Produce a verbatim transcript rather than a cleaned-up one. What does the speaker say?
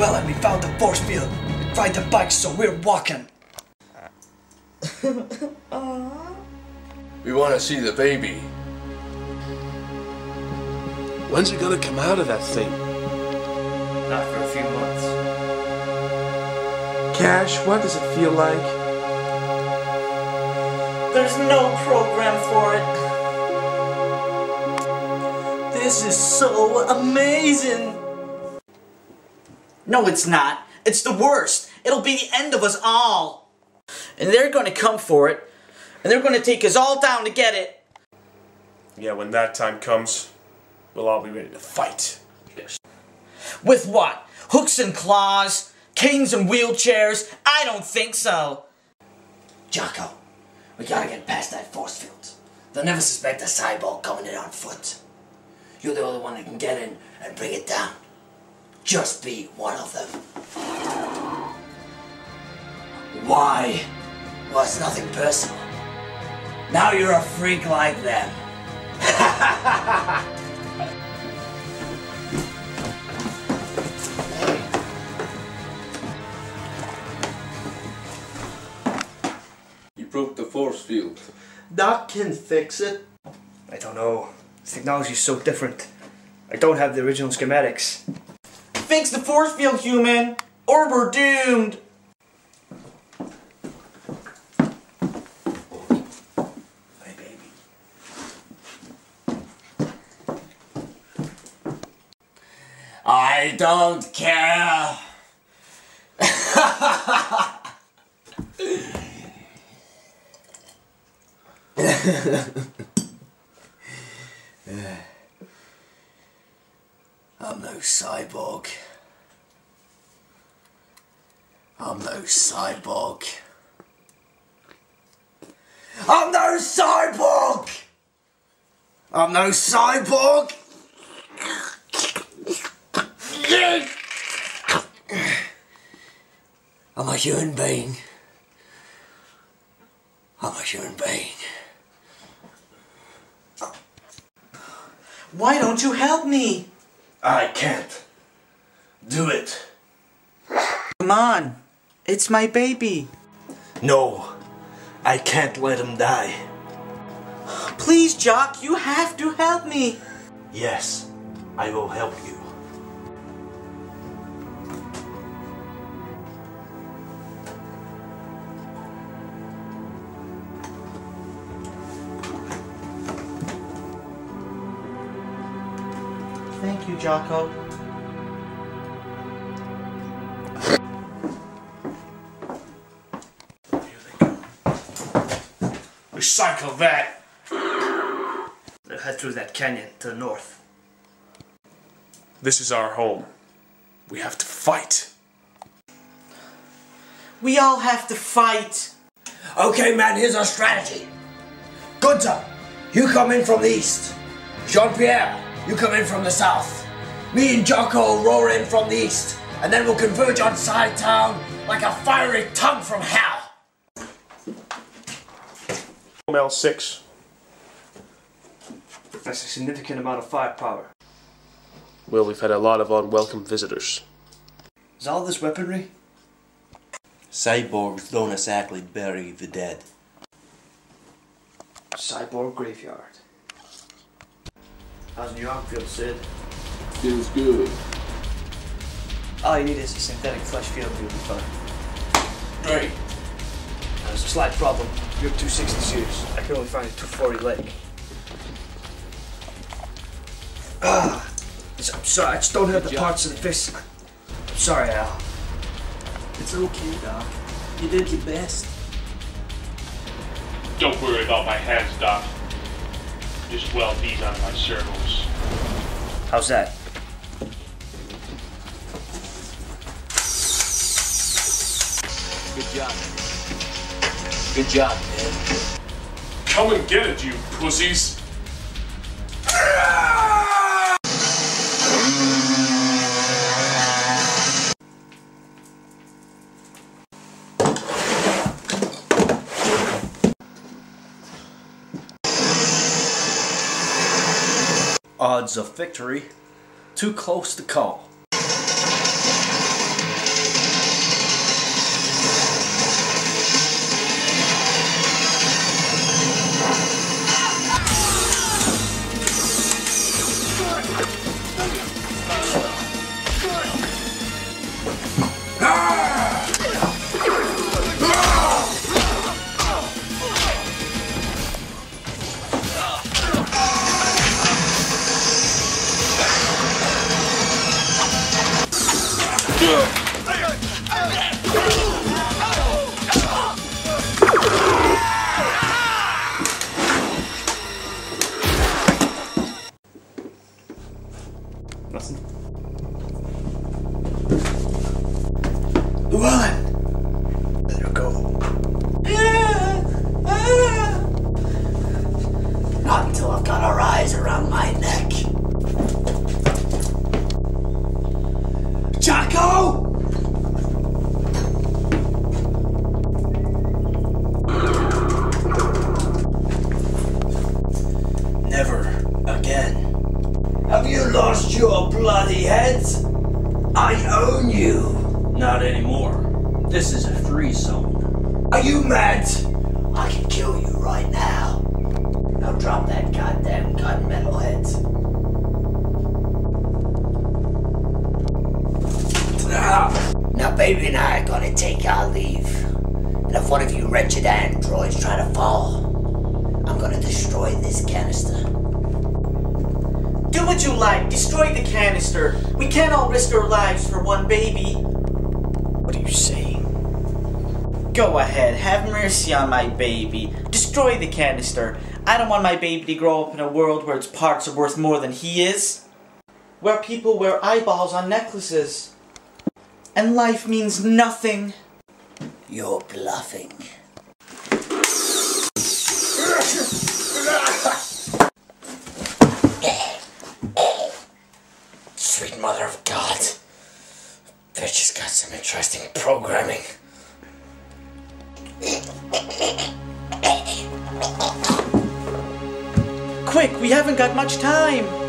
well and we found the force field. We tried the bike, so we're walking. Aww. We want to see the baby. When's it gonna come out of that thing? Not for a few months. Kash, what does it feel like? There's no program for it. This is so amazing! No, it's not. It's the worst. It'll be the end of us all. And they're gonna come for it. And they're gonna take us all down to get it. Yeah, when that time comes, we'll all be ready to fight. Yes. With what? Hooks and claws? Canes and wheelchairs? I don't think so. Jocko, we gotta get past that force field. They'll never suspect a cyborg coming in on foot. You're the only one that can get in and bring it down. Just be one of them. Why? Well, it's nothing personal. Now you're a freak like them. You broke the force field. That can fix it. I don't know. This technology is so different. I don't have the original schematics. Fix the force field, human, or we're doomed. I don't care. I'm no cyborg. I'm no cyborg. I'm no cyborg. I'm no cyborg. I'm a human being. I'm a human being. Why don't you help me? I can't do it. Come on, it's my baby. No, I can't let him die. Please, Jock, you have to help me. Yes, I will help you. Thank you, Jocko. Here they go. Recycle that! They'll head through that canyon to the north. This is our home. We have to fight. We all have to fight. Okay, man, here's our strategy. Gunther, you come in from the east. Jean-Pierre, you come in from the south. Me and Jocko will roar in from the east, and then we'll converge on Side Town like a fiery tongue from hell. L six. That's a significant amount of firepower. Well, we've had a lot of unwelcome visitors. Is all this weaponry? Cyborgs don't exactly bury the dead. Cyborg graveyard. How's New York feel, Sid? Feels good. All you need is a synthetic flesh field, you'll be fine. Great. There's a slight problem. You have two sixty series. I can only find a two forty leg. Ah, I'm sorry, I just don't have the parts of the fist. I'm sorry, Al. It's okay, Doc. You did your best. Don't worry about my hands, Doc. Just weld these on my circles. How's that? Good job. Good job, man. Come and get it, you pussies! Odds of victory, too close to call. On my baby. Destroy the canister. I don't want my baby to grow up in a world where its parts are worth more than he is. Where people wear eyeballs on necklaces. And life means nothing. You're bluffing. Sweet mother of God. They've just got some interesting programming. Quick, we haven't got much time!